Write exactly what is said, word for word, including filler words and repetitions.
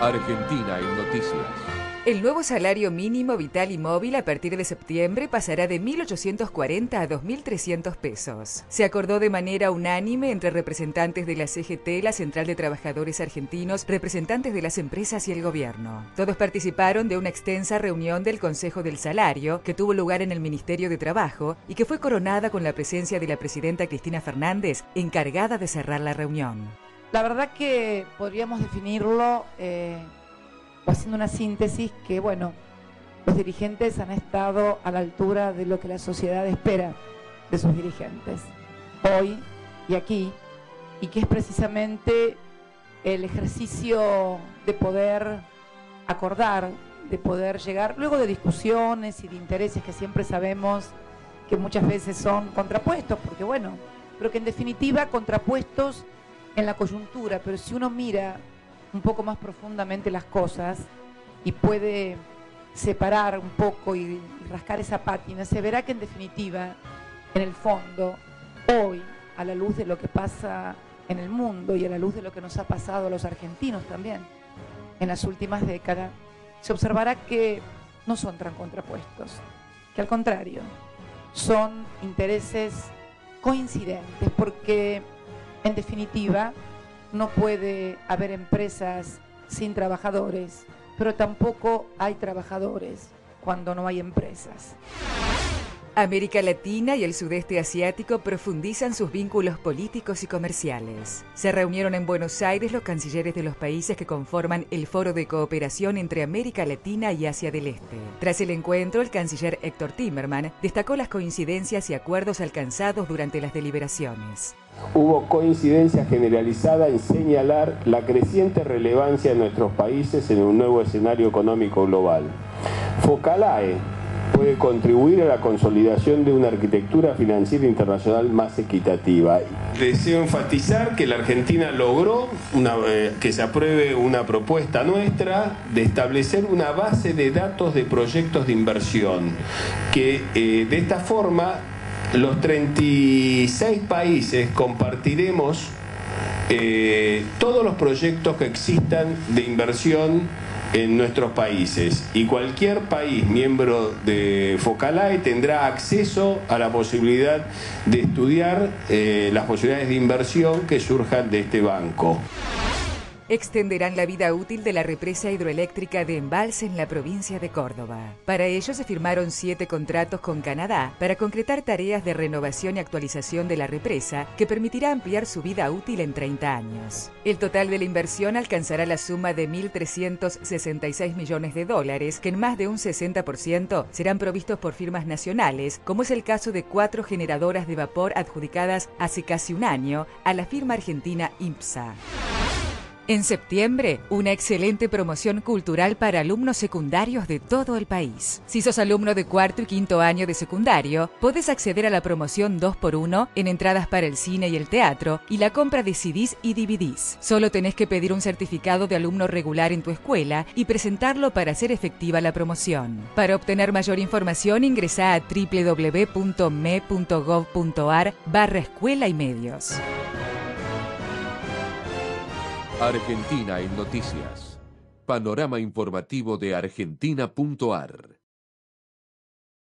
Argentina en noticias. El nuevo salario mínimo vital y móvil a partir de septiembre pasará de mil ochocientos cuarenta a dos mil trescientos pesos. Se acordó de manera unánime entre representantes de la C G T, la Central de Trabajadores Argentinos, representantes de las empresas y el gobierno. Todos participaron de una extensa reunión del Consejo del Salario, que tuvo lugar en el Ministerio de Trabajo y que fue coronada con la presencia de la presidenta Cristina Fernández, encargada de cerrar la reunión. La verdad que podríamos definirlo... Eh... haciendo una síntesis que, bueno, los dirigentes han estado a la altura de lo que la sociedad espera de sus dirigentes, hoy y aquí, y que es precisamente el ejercicio de poder acordar, de poder llegar, luego de discusiones y de intereses que siempre sabemos que muchas veces son contrapuestos, porque bueno, pero que en definitiva contrapuestos en la coyuntura, pero si uno mira un poco más profundamente las cosas y puede separar un poco y rascar esa pátina, se verá que en definitiva, en el fondo, hoy, a la luz de lo que pasa en el mundo y a la luz de lo que nos ha pasado a los argentinos también en las últimas décadas, se observará que no son tan contrapuestos, que al contrario, son intereses coincidentes, porque en definitiva no puede haber empresas sin trabajadores, pero tampoco hay trabajadores cuando no hay empresas. América Latina y el sudeste asiático profundizan sus vínculos políticos y comerciales. Se reunieron en Buenos Aires los cancilleres de los países que conforman el Foro de Cooperación entre América Latina y Asia del Este. Tras el encuentro, el canciller Héctor Timerman destacó las coincidencias y acuerdos alcanzados durante las deliberaciones. Hubo coincidencia generalizada en señalar la creciente relevancia de nuestros países en un nuevo escenario económico global. FOCALAE puede contribuir a la consolidación de una arquitectura financiera internacional más equitativa. Deseo enfatizar que la Argentina logró una, eh, que se apruebe una propuesta nuestra de establecer una base de datos de proyectos de inversión, que eh, de esta forma los treinta y seis países compartiremos eh, todos los proyectos que existan de inversión en nuestros países, y cualquier país miembro de FOCALAE tendrá acceso a la posibilidad de estudiar eh, las posibilidades de inversión que surjan de este banco. Extenderán la vida útil de la represa hidroeléctrica de Embalse en la provincia de Córdoba. Para ello se firmaron siete contratos con Canadá para concretar tareas de renovación y actualización de la represa que permitirá ampliar su vida útil en treinta años. El total de la inversión alcanzará la suma de mil trescientos sesenta y seis millones de dólares, que en más de un sesenta por ciento serán provistos por firmas nacionales, como es el caso de cuatro generadoras de vapor adjudicadas hace casi un año a la firma argentina IMPSA. En septiembre, una excelente promoción cultural para alumnos secundarios de todo el país. Si sos alumno de cuarto y quinto año de secundario, podés acceder a la promoción dos por uno en entradas para el cine y el teatro y la compra de C Ds y D V Ds. Solo tenés que pedir un certificado de alumno regular en tu escuela y presentarlo para hacer efectiva la promoción. Para obtener mayor información, ingresá a www.me.gov.ar barra escuela y medios. Argentina en noticias. Panorama informativo de argentina punto ar.